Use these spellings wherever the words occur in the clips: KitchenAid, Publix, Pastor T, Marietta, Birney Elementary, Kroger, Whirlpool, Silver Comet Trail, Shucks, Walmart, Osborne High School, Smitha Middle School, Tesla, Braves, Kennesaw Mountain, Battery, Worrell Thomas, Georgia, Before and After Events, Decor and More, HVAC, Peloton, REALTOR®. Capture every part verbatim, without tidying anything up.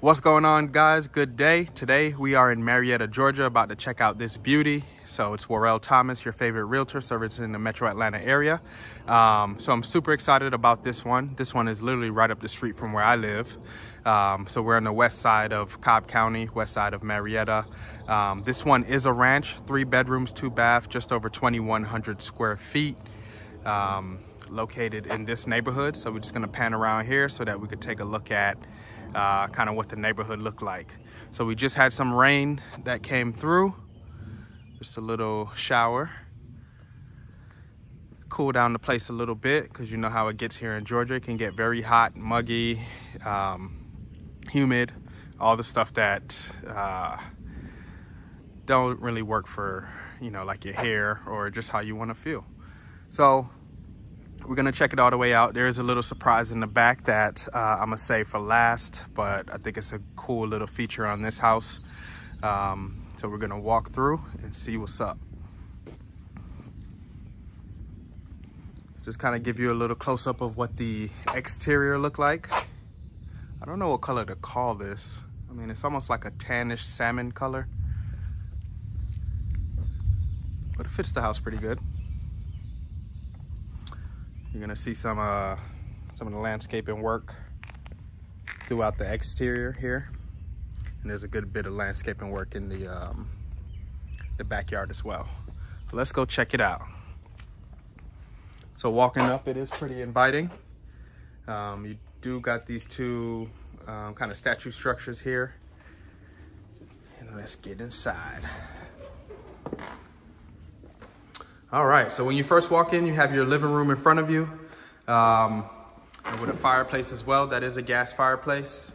What's going on, guys? Good day. Today we are in Marietta, Georgia, about to check out this beauty. So it's Worrell Thomas, your favorite realtor, servicing in the metro Atlanta area. Um, so I'm super excited about this one. This one is literally right up the street from where I live. Um, so we're on the west side of Cobb County, west side of Marietta. Um, this one is a ranch, three bedrooms, two bath, just over twenty-one hundred square feet. Um, located in this neighborhood. So we're just gonna pan around here so that we could take a look at uh, kind of what the neighborhood looked like. So we just had some rain that came through, just a little shower. Cool down the place a little bit because you know how it gets here in Georgia. It can get very hot, muggy, um, humid, all the stuff that uh, don't really work for, you know, like your hair or just how you wanna feel. So we're gonna check it all the way out. There is a little surprise in the back that uh, I'm gonna save for last, but I think it's a cool little feature on this house. Um, so we're gonna walk through and see what's up. Just kind of give you a little close up of what the exterior looked like. I don't know what color to call this. I mean, it's almost like a tannish salmon color, but it fits the house pretty good. You're gonna see some uh, some of the landscaping work throughout the exterior here, and there's a good bit of landscaping work in the um, the backyard as well. But let's go check it out. So walking up, it is pretty inviting. Um, you do got these two um, kind of statue structures here, and let's get inside. All right, so when you first walk in, you have your living room in front of you, um, and with a fireplace as well. That is a gas fireplace.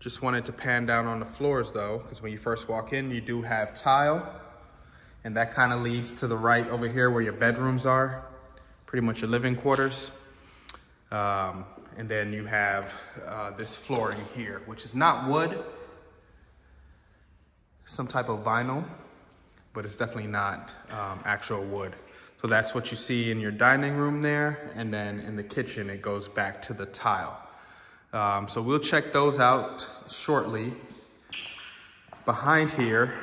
Just wanted to pan down on the floors though, because when you first walk in, you do have tile, and that kind of leads to the right over here where your bedrooms are, pretty much your living quarters. Um, and then you have uh, this flooring here, which is not wood, some type of vinyl, but it's definitely not um, actual wood. So that's what you see in your dining room there. And then in the kitchen, it goes back to the tile. Um, so we'll check those out shortly. Behind here,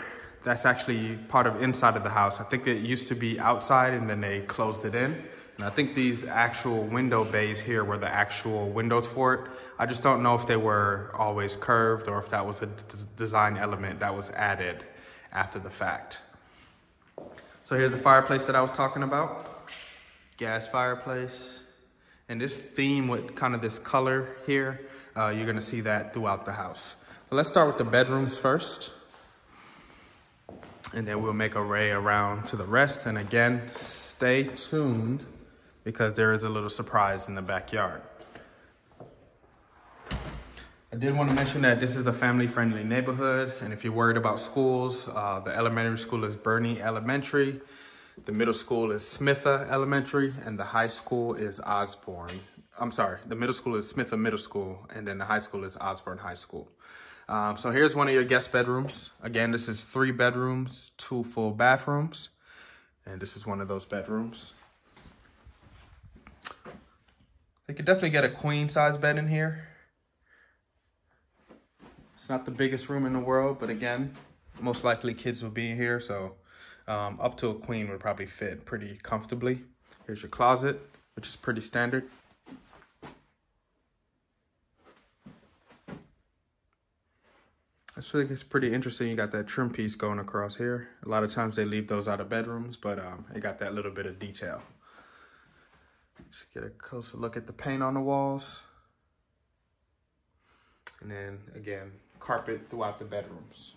that's actually part of inside of the house. I think it used to be outside and then they closed it in. And I think these actual window bays here were the actual windows for it. I just don't know if they were always curved or if that was a design element that was added after the fact. So here's the fireplace that I was talking about, gas fireplace. And this theme with kind of this color here, uh, you're gonna see that throughout the house. So let's start with the bedrooms first, and then we'll make a ray around to the rest. And again, stay tuned because there is a little surprise in the backyard. I did want to mention that this is a family-friendly neighborhood, and if you're worried about schools, uh, the elementary school is Birney Elementary, the middle school is Smitha Elementary, and the high school is Osborne. I'm sorry, the middle school is Smitha Middle School, and then the high school is Osborne High School. Um, so here's one of your guest bedrooms. Again, this is three bedrooms, two full bathrooms, and this is one of those bedrooms. They could definitely get a queen-size bed in here. It's not the biggest room in the world, but again, most likely kids will be in here, so um, up to a queen would probably fit pretty comfortably. Here's your closet, which is pretty standard. I think it's pretty interesting. You got that trim piece going across here. A lot of times they leave those out of bedrooms, but um, it got that little bit of detail. Just get a closer look at the paint on the walls. And then again, carpet throughout the bedrooms.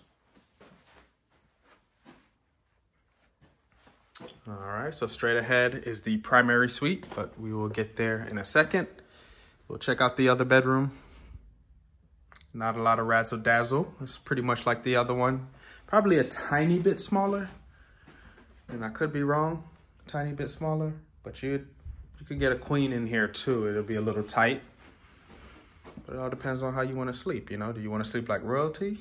All right, so straight ahead is the primary suite, but we will get there in a second. We'll check out the other bedroom. Not a lot of razzle dazzle. It's pretty much like the other one. Probably a tiny bit smaller, and I could be wrong, tiny bit smaller, but you you could get a queen in here too. It'll be a little tight. But it all depends on how you want to sleep, you know? Do you want to sleep like royalty?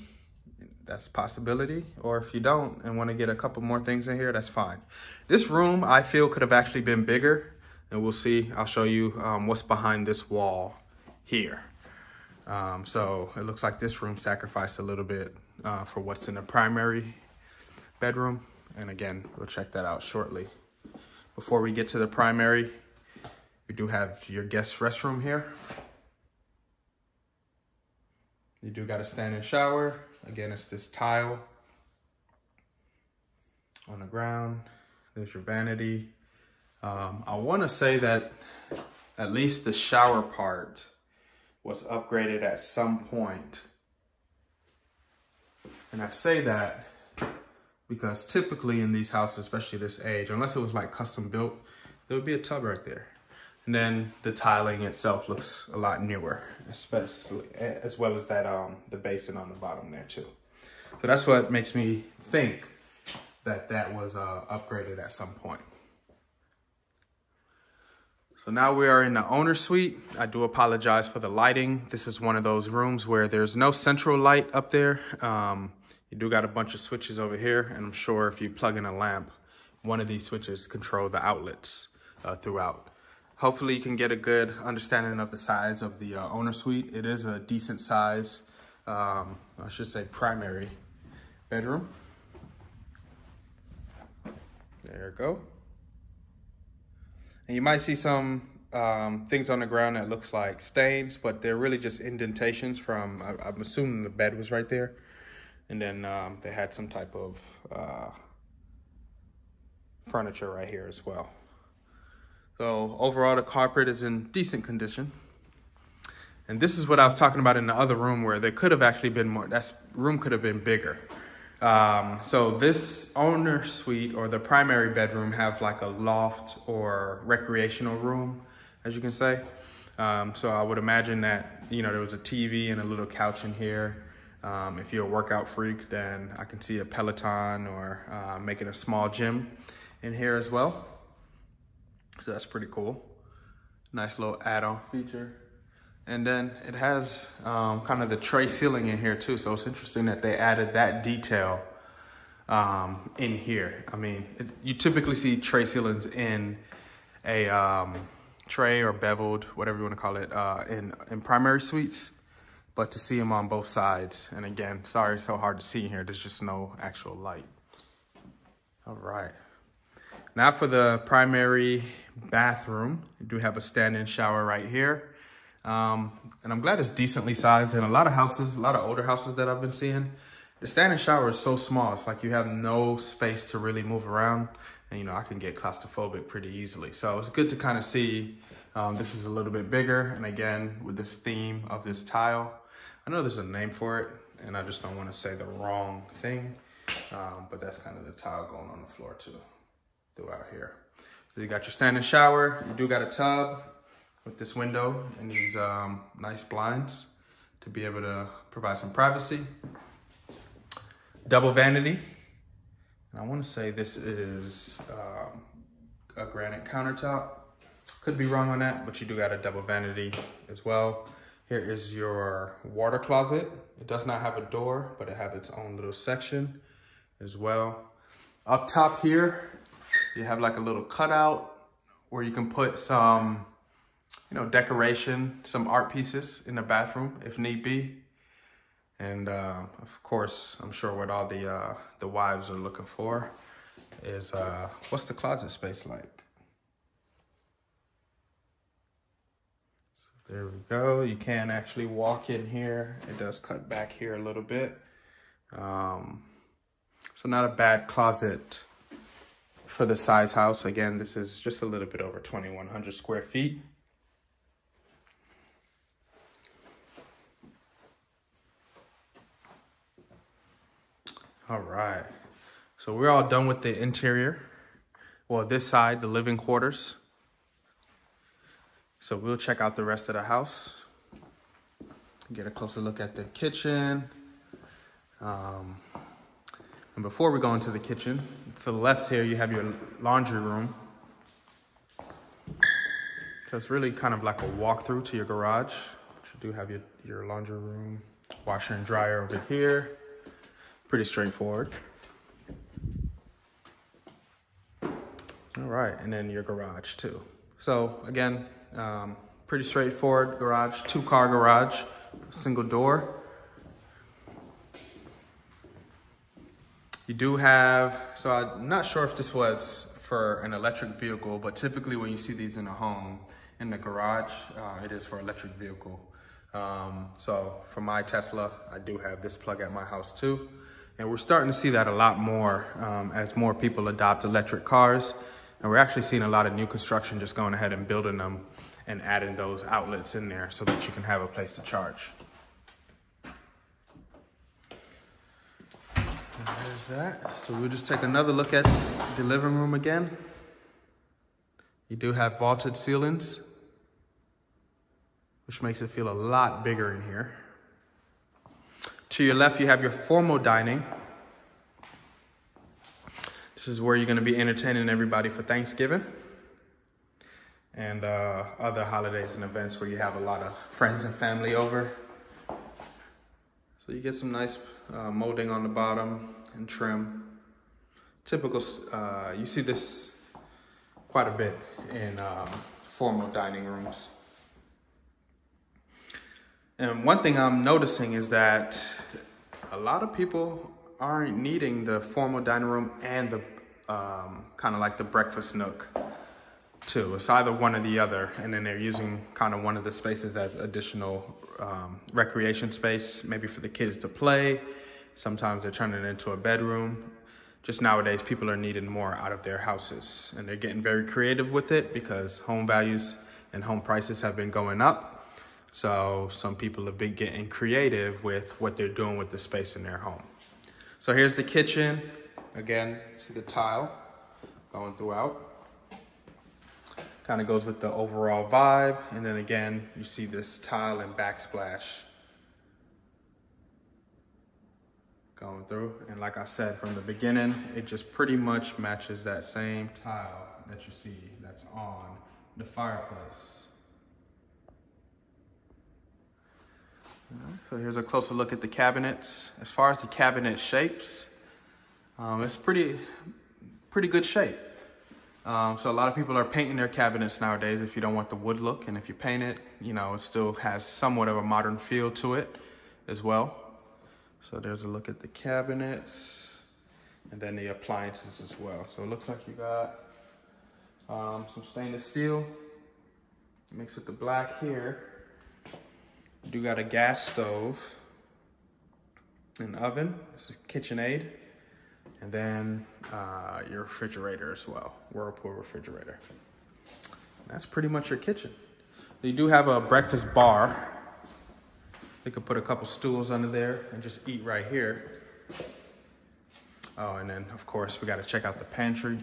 That's a possibility. Or if you don't and want to get a couple more things in here, that's fine. This room, I feel, could have actually been bigger. And we'll see. I'll show you um, what's behind this wall here. Um, so it looks like this room sacrificed a little bit uh, for what's in the primary bedroom. And again, we'll check that out shortly. Before we get to the primary, we do have your guest restroom here. You do got a stand-in shower. Again, it's this tile on the ground. There's your vanity. Um, I wanna say that at least the shower part was upgraded at some point. And I say that because typically in these houses, especially this age, unless it was like custom built, there would be a tub right there. And then the tiling itself looks a lot newer, especially as well as that um, the basin on the bottom there too. So that's what makes me think that that was uh, upgraded at some point. So now we are in the owner suite. I do apologize for the lighting. This is one of those rooms where there's no central light up there. Um, you do got a bunch of switches over here, and I'm sure if you plug in a lamp, one of these switches control the outlets uh, throughout. Hopefully you can get a good understanding of the size of the uh, owner suite. It is a decent size, um, I should say primary bedroom. There you go. And you might see some um, things on the ground that looks like stains, but they're really just indentations from, I, I'm assuming the bed was right there. And then um, they had some type of uh, furniture right here as well. So overall, the carpet is in decent condition. And this is what I was talking about in the other room where there could have actually been more, that room could have been bigger. Um, so this owner suite or the primary bedroom have like a loft or recreational room, as you can say. Um, so I would imagine that, you know, there was a T V and a little couch in here. Um, if you're a workout freak, then I can see a Peloton or uh, making a small gym in here as well. So that's pretty cool. Nice little add-on feature. And then it has um, kind of the tray ceiling in here too. So it's interesting that they added that detail um, in here. I mean, it, you typically see tray ceilings in a um, tray or beveled, whatever you want to call it, uh, in, in primary suites, but to see them on both sides. And again, sorry, it's so hard to see in here. There's just no actual light. All right. Now for the primary bathroom, you do have a stand-in shower right here. Um, and I'm glad it's decently sized. In a lot of houses, a lot of older houses that I've been seeing, the stand-in shower is so small. It's like you have no space to really move around. And, you know, I can get claustrophobic pretty easily. So it's good to kind of see um, this is a little bit bigger. And again, with this theme of this tile, I know there's a name for it, and I just don't want to say the wrong thing. Um, but that's kind of the tile going on the floor too. Throughout here. So you got your standing shower, you do got a tub with this window and these um, nice blinds to be able to provide some privacy. Double vanity. And I wanna say this is um, a granite countertop. Could be wrong on that, but you do got a double vanity as well. Here is your water closet. It does not have a door, but it has its own little section as well. Up top here, you have like a little cutout where you can put some, you know, decoration, some art pieces in the bathroom if need be. And uh, of course, I'm sure what all the uh, the wives are looking for is uh, what's the closet space like? So there we go. You can actually walk in here. It does cut back here a little bit. Um, so not a bad closet for the size house. Again, this is just a little bit over twenty-one hundred square feet. All right, so we're all done with the interior. Well, this side, the living quarters. So we'll check out the rest of the house. Get a closer look at the kitchen. Um, And before we go into the kitchen, to the left here, you have your laundry room. So it's really kind of like a walkthrough to your garage. But you do have your, your laundry room, washer and dryer over here. Pretty straightforward. All right, and then your garage too. So again, um, pretty straightforward garage, two car garage single door. You do have, so I'm not sure if this was for an electric vehicle, but typically when you see these in a home, in the garage, uh, it is for electric vehicle. Um, so for my Tesla, I do have this plug at my house too. And we're starting to see that a lot more um, as more people adopt electric cars. And we're actually seeing a lot of new construction just going ahead and building them and adding those outlets in there so that you can have a place to charge. There's that. So we'll just take another look at the living room again. You do have vaulted ceilings, which makes it feel a lot bigger in here. To your left, you have your formal dining. This is where you're going to be entertaining everybody for Thanksgiving and uh, other holidays and events where you have a lot of friends and family over. So you get some nice uh, molding on the bottom and trim. Typical, uh, you see this quite a bit in um, formal dining rooms. And one thing I'm noticing is that a lot of people aren't needing the formal dining room and the um, kind of like the breakfast nook too. It's either one or the other. And then they're using kind of one of the spaces as additional um, recreation space, maybe for the kids to play. Sometimes they're turning it into a bedroom. Just nowadays, people are needing more out of their houses. And they're getting very creative with it because home values and home prices have been going up. So some people have been getting creative with what they're doing with the space in their home. So here's the kitchen. Again, see the tile going throughout. Kind of goes with the overall vibe. And then again, you see this tile and backsplash going through. And like I said, from the beginning, it just pretty much matches that same tile that you see that's on the fireplace. So here's a closer look at the cabinets. As far as the cabinet shapes, um, it's pretty, pretty good shape. Um, so a lot of people are painting their cabinets nowadays if you don't want the wood look, and if you paint it, you know, it still has somewhat of a modern feel to it as well. So there's a look at the cabinets and then the appliances as well. So it looks like you got um, some stainless steel mixed with the black here. You got a gas stove, an oven, this is KitchenAid, and then uh, your refrigerator as well, Whirlpool refrigerator. And that's pretty much your kitchen. You do have a breakfast bar. You could put a couple stools under there and just eat right here. Oh, and then of course we got to check out the pantry.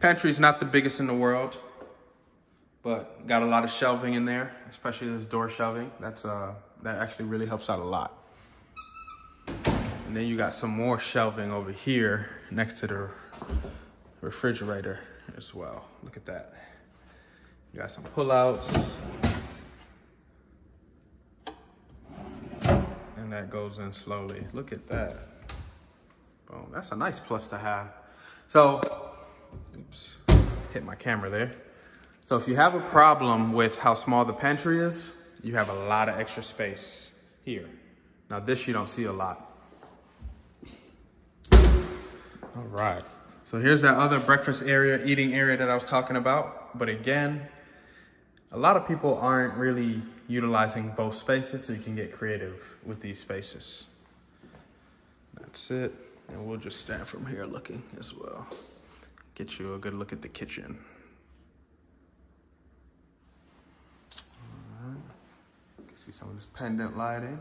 Pantry is not the biggest in the world, but got a lot of shelving in there, especially this door shelving. That's uh, that actually really helps out a lot. And then you got some more shelving over here next to the refrigerator as well. Look at that. You got some pullouts. And that goes in slowly. Look at that. Boom, that's a nice plus to have. So, oops, hit my camera there. So if you have a problem with how small the pantry is, you have a lot of extra space here. Now this you don't see a lot. All right. So here's that other breakfast area, eating area that I was talking about. But again, a lot of people aren't really utilizing both spaces, so you can get creative with these spaces. That's it. And we'll just stand from here looking as well. Get you a good look at the kitchen. See some of this pendant lighting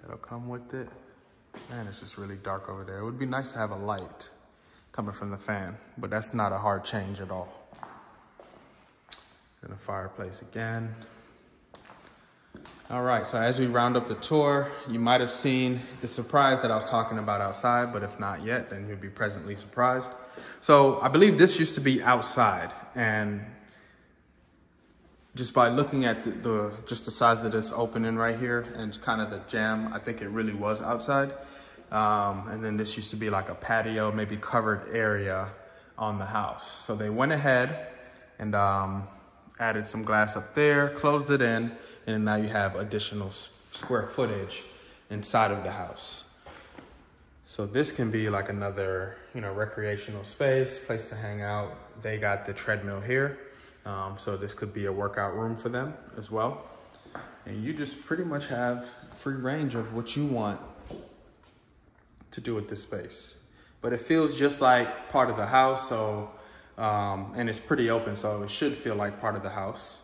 that'll come with it. Man, it's just really dark over there. It would be nice to have a light coming from the fan, but that's not a hard change at all. And the fireplace again. All right, so as we round up the tour, you might have seen the surprise that I was talking about outside, but if not yet, then you'll be presently surprised. So I believe this used to be outside, and just by looking at the, the, just the size of this opening right here and kind of the jam, I think it really was outside. Um, and then this used to be like a patio, maybe covered area on the house. So they went ahead and um, added some glass up there, closed it in, and now you have additional square footage inside of the house. So this can be like another, you know, recreational space, place to hang out. They got the treadmill here. Um, so this could be a workout room for them as well. And you just pretty much have free range of what you want to do with this space. But it feels just like part of the house. So, um, and it's pretty open, so it should feel like part of the house.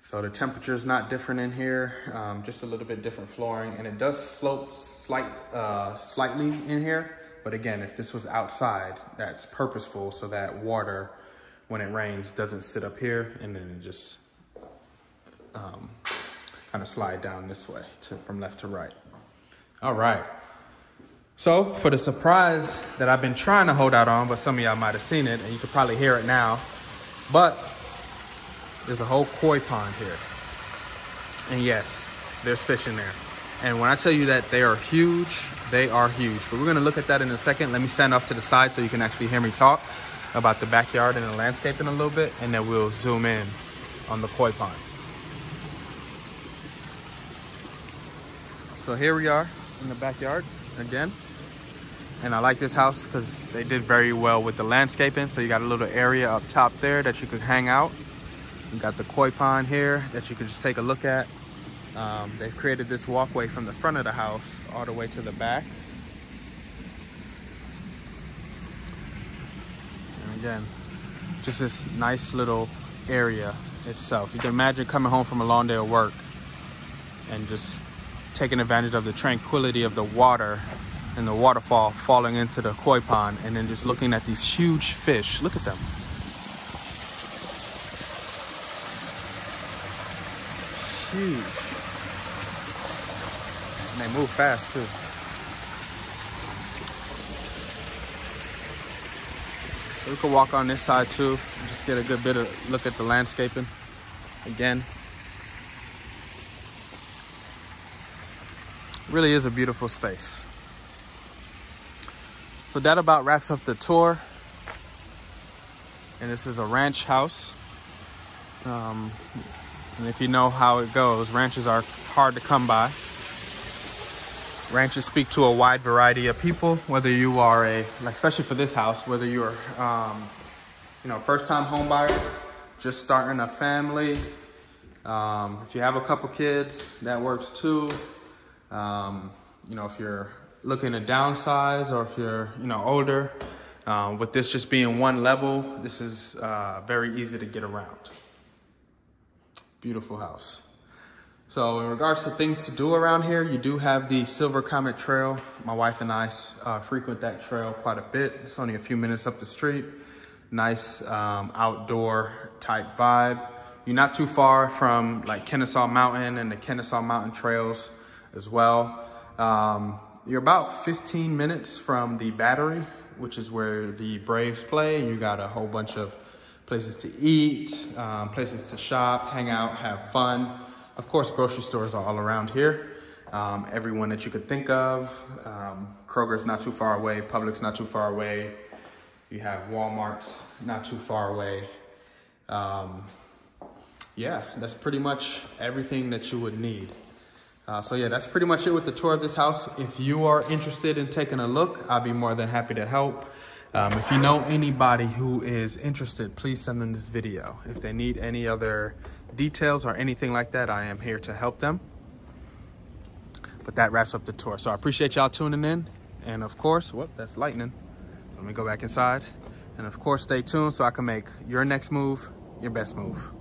So the temperature is not different in here, um, just a little bit different flooring, and it does slope slight, uh, slightly in here. But again, if this was outside, that's purposeful so that water, when it rains, doesn't sit up here and then it just um, kind of slide down this way to, from left to right. All right. So for the surprise that I've been trying to hold out on, but some of y'all might've seen it and you could probably hear it now, but there's a whole koi pond here. And yes, there's fish in there. And when I tell you that they are huge, they are huge. But we're gonna look at that in a second. Let me stand off to the side so you can actually hear me talk about the backyard and the landscaping a little bit, and then we'll zoom in on the koi pond. So here we are in the backyard again. And I like this house because they did very well with the landscaping. So you got a little area up top there that you could hang out. You got the koi pond here that you can just take a look at. Um, they've created this walkway from the front of the house all the way to the back. And again, just this nice little area itself. You can imagine coming home from a long day of work and just taking advantage of the tranquility of the water and the waterfall falling into the koi pond, and then just looking at these huge fish. Look at them. Huge. And they move fast too. So we could walk on this side too and just get a good bit of look at the landscaping again. Really is a beautiful space. So that about wraps up the tour. And this is a ranch house. Um, And if you know how it goes, ranches are hard to come by. Ranches speak to a wide variety of people, whether you are a, like, especially for this house, whether you're, um, you know, first-time home buyer, just starting a family. Um, if you have a couple kids, that works too. Um, you know, if you're looking to downsize or if you're, you know, older, um, with this just being one level, this is uh, very easy to get around. Beautiful house. So in regards to things to do around here, you do have the Silver Comet Trail. My wife and I uh, frequent that trail quite a bit. It's only a few minutes up the street. Nice um, outdoor type vibe. You're not too far from like Kennesaw Mountain and the Kennesaw Mountain trails as well. Um, you're about fifteen minutes from the Battery, which is where the Braves play. You got a whole bunch of places to eat, um, places to shop, hang out, have fun. Of course, grocery stores are all around here. Um, everyone that you could think of. Um, Kroger's not too far away, Publix not too far away. You have Walmart's not too far away. Um, yeah, that's pretty much everything that you would need. Uh, so yeah, that's pretty much it with the tour of this house. If you are interested in taking a look, I'll be more than happy to help. Um, if you know anybody who is interested, please send them this video. If they need any other details or anything like that, I am here to help them. But that wraps up the tour. So I appreciate y'all tuning in. And of course, whoop, that's lightning. So let me go back inside. And of course, stay tuned so I can make your next move your best move.